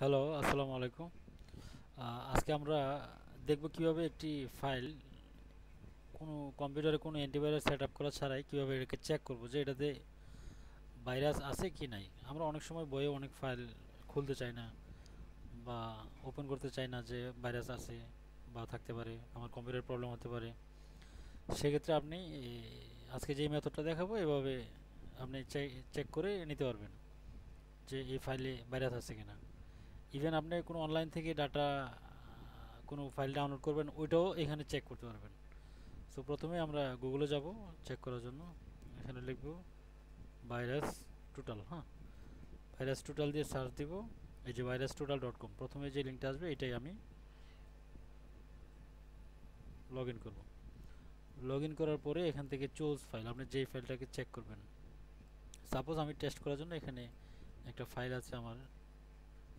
hello আসসালামু আলাইকুম আজকে আমরা দেখব কিভাবে একটি ফাইল কোন কম্পিউটারে কোন অ্যান্টিভাইরাস সেটআপ করা ছাড়াই কিভাবে এটাকে চেক করব যে এটাতে ভাইরাস আছে কি নাই আমরা অনেক সময় বইয়ে অনেক ফাইল খুলতে চাই না বা ওপেন করতে চাই না যে ভাইরাস আছে বা থাকতে পারে আমার কম্পিউটার প্রবলেম হতে পারে সেই ক্ষেত্রে আপনি আজকে যে মেথডটা দেখাবো এভাবে আপনি চেক করে নিতে পারবেন যে এই ফাইলে ভাইরাস আছে কিনা ইভেন আপনি কোনো অনলাইন থেকে ডাটা কোনো ফাইল ডাউনলোড করবেন ওইটাও এখানে চেক করতে পারবেন সো প্রথমে আমরা গুগলে যাব চেক করার জন্য এখানে লিখব VirusTotal হ্যাঁ VirusTotal দিয়ে সার্চ দিব এই যে VirusTotal.com প্রথমে যে লিংকটা আসবে এটাই আমি লগইন করব লগইন করার পরে এখান থেকে চুজ ফাইল আপনি যেই ফাইলটাকে চেক করবেন সাপোজ আমি টেস্ট করার জন্য এখানে একটা ফাইল আছে আমার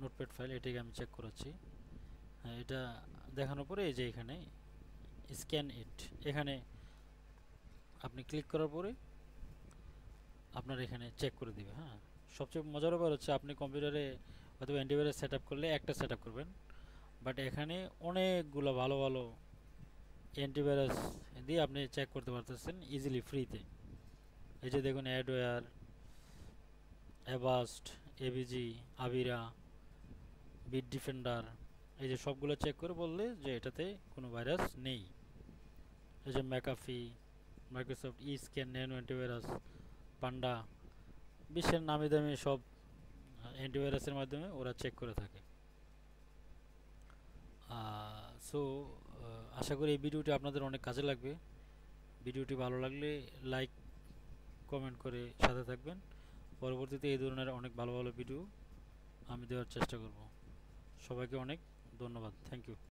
নোটপ্যাড ফাইল এটাকে আমি চেক করাচ্ছি এটা দেখানোর পরে এই যে এখানে স্ক্যান ইট এখানে আপনি ক্লিক করার পরে আপনার এখানে চেক করে দিবে হ্যাঁ সবচেয়ে মজার ব্যাপার হচ্ছে আপনি কম্পিউটারে অথবা অ্যান্টিভাইরাস সেটআপ করলে একটা সেটআপ করবেন বাট এখানে অনেকগুলো ভালো ভালো অ্যান্টিভাইরাস দিয়ে আপনি চেক করতে পারতেছেন ইজিলি ফ্রিতে এই যে দেখুন Adaware Avast AVG Avira Bitdefender এই যে সবগুলো চেক করে বললে যে এটাতে কোনো ভাইরাস নেই এই যে McAfee Microsoft eScan nano antivirus Panda বিশ্বের নামি দামি সব অ্যান্টিভাইরাসের মাধ্যমে ওরা চেক করে থাকে সো আশা করি এই ভিডিওটি আপনাদের অনেক কাজে লাগবে ভিডিওটি ভালো লাগলে লাইক কমেন্ট করে সাথে থাকবেন পরবর্তীতে এই ধরনের অনেক ভালো ভালো ভিডিও আমি দেওয়ার চেষ্টা করব সবাইকে অনেক ধন্যবাদ থ্যাংক ইউ